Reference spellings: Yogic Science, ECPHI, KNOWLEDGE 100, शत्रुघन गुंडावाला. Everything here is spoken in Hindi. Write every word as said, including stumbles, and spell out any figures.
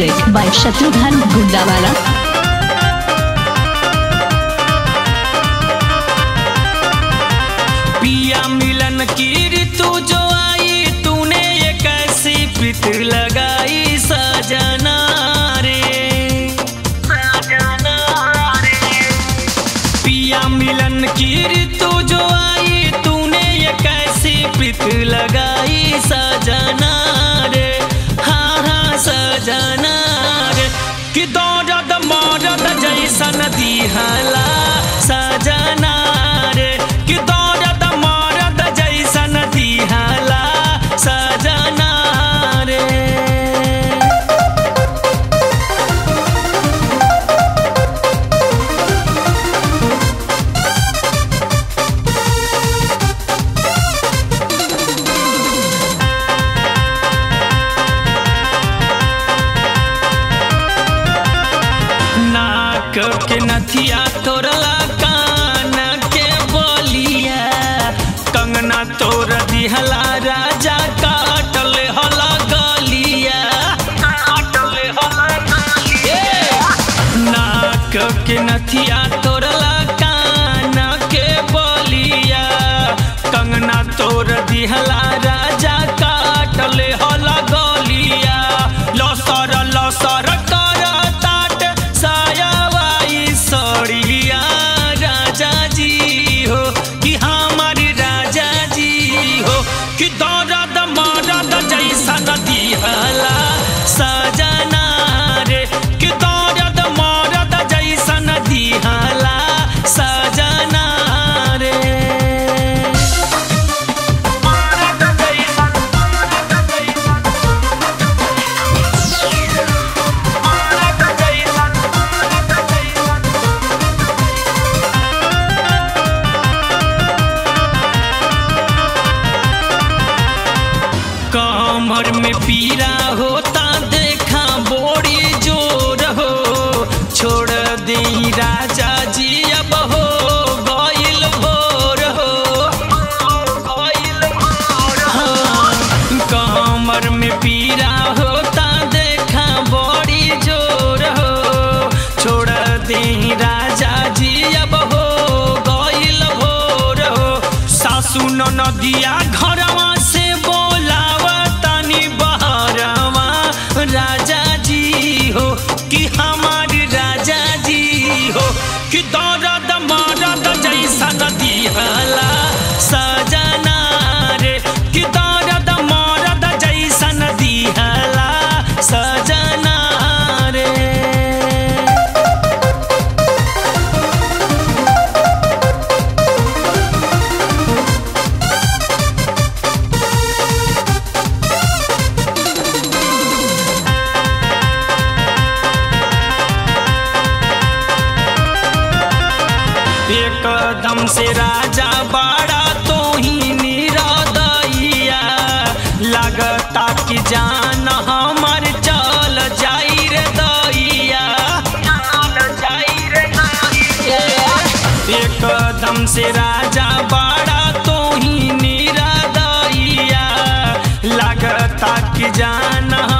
Music by शत्रुघन गुंडावाला। पिया मिलन की ऋतु जो आई, तूने ये कैसी प्रीत लगाई सजना रे, सजना रे। पिया मिलन की ऋतु जो आई, तूने ये कैसी प्रीत लगाई सजना रे, हाँ हाँ सजना रे। कि दौड़द मौड़द जैसा नदी हला सजना रे, कि नाक के नथिया तोरला कान के बोलिया, कंगना तोर दिहला राजा काटल हला गलिया, काटल हला गलिया। नाक के नथिया तोरला कान के बोलिया, कंगना तोर दिहला राजा काटल हला गलिया। लो सर लो सर कमर में पीरा होता देखा बोरी जोर हो, छोड़ दे राजा जी अब हो गइल भोर हो, गइल भोर हो। कमर में पीरा होता देखा बोरी जोर हो, छोड़ दे राजा जी अब हो गइल भोर हो। सासु ननदिया घरवा से राजा जी हो, कि हमारी राजा जी हो, कि दौड़द मौड़द जैसा नदी हला सजना रे, कि दौड़द मौड़द जैसा नदी हला सजना रे। एकदम से राजा बड़ा तो ही निरादैया, लगता कि जान हमार चल जाई रे दैया, चल जाई रे दैया। एकदम से राजा बड़ा तो ही निरादैया, लगता कि जान